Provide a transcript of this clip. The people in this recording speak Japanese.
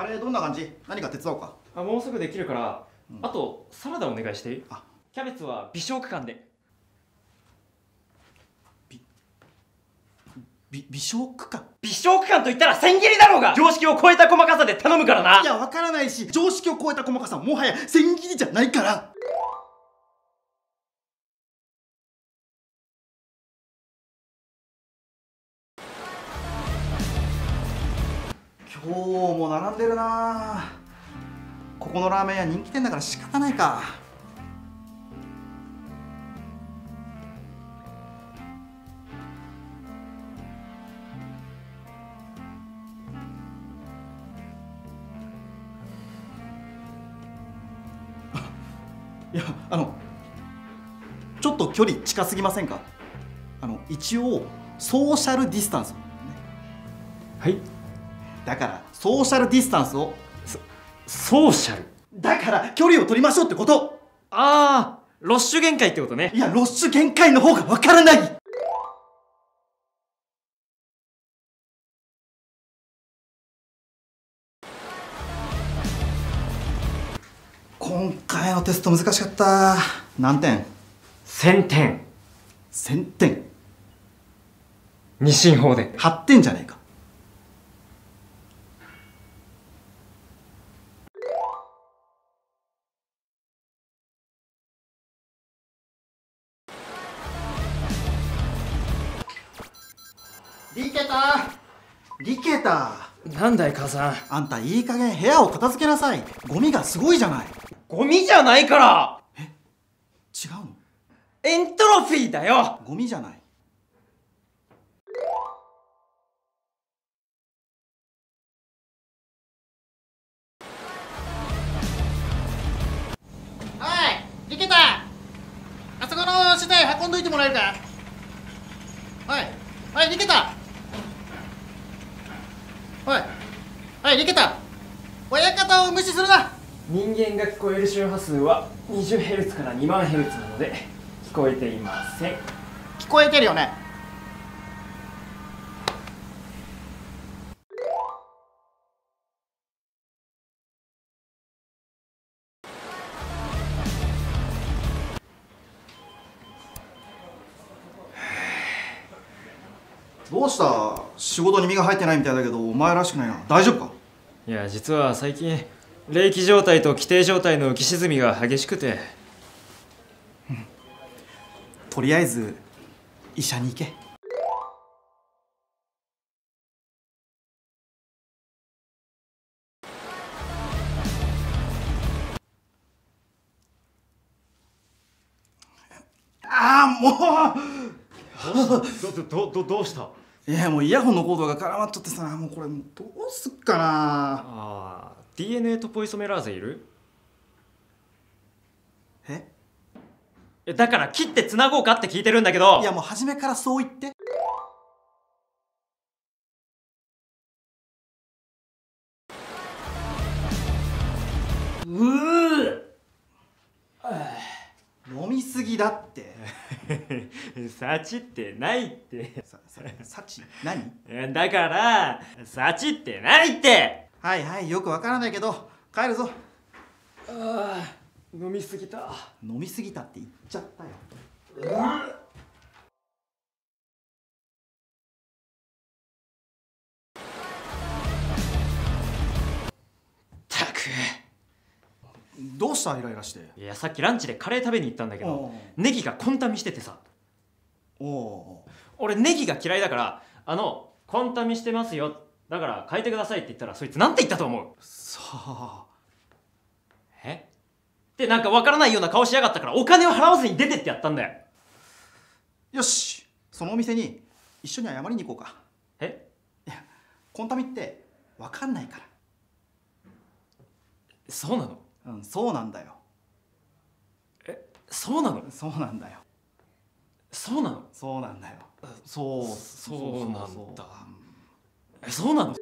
カレーどんな感じ？何か手伝おうか。あ、もうすぐできるから、あとサラダお願いしていい？あ、キャベツは美食館で。美食館？美食館と言ったら千切りだろうが、常識を超えた細かさで頼むからな。いや、わからないし、常識を超えた細かさもはや千切りじゃないから。今日も並んでるな。ここのラーメン屋人気店だから仕方ないか。いや、ちょっと距離近すぎませんか？一応ソーシャルディスタンス、ね、はいだからソーシャルディスタンスをソーシャルだから距離を取りましょうってこと。ああ、ロッシュ限界ってことね。いや、ロッシュ限界の方がわからない。今回のテスト難しかった。何点？1000点。1000点？二進法で8点じゃねえか。リケタ、なんだい母さん。あんたいい加減部屋を片付けなさい。ゴミがすごいじゃない。ゴミじゃないから。え、違うの？エントロフィーだよ。ゴミじゃない。おいリケタ、あそこの資材運んどいてもらえるか。はいリケタ、はいリケタ、親方を無視するな。人間が聞こえる周波数は 20Hz から 2万Hz なので聞こえていません。聞こえてるよね。どうした？仕事に身が入ってないみたいだけど、お前らしくないな。大丈夫か？いや、実は最近冷気状態と気定状態の浮き沈みが激しくて。とりあえず医者に行け。ああ、もうどうした？いや、もうイヤホンのコードが絡まっちゃってさ、もうこれどうすっかな。あー、 DNA トポイソメラーゼいる？え？だから切ってつなごうかって聞いてるんだけど。いや、もう初めからそう言って。飲みすぎだって。幸ってないって。幸何？だから幸ってないって。はい、よくわからないけど帰るぞ。ああ、飲みすぎた。飲みすぎたって言っちゃったよ。ったく。どうしたイライラして。いや、さっきランチでカレー食べに行ったんだけど、ネギがコンタミしててさ。俺ネギが嫌いだから、コンタミしてますよ、だから変えてくださいって言ったら、そいつなんて言ったと思う？さあ、えってなんかわからないような顔しやがったから、お金を払わずに出てってやったんだよ。よし、そのお店に一緒に謝りに行こうか。え？いや、コンタミってわかんないから。そうなの？うん、そうなんだよ。え、そうなの？そうなんだよ。そうなの？そうなんだよ。そうなんだ。そうなの？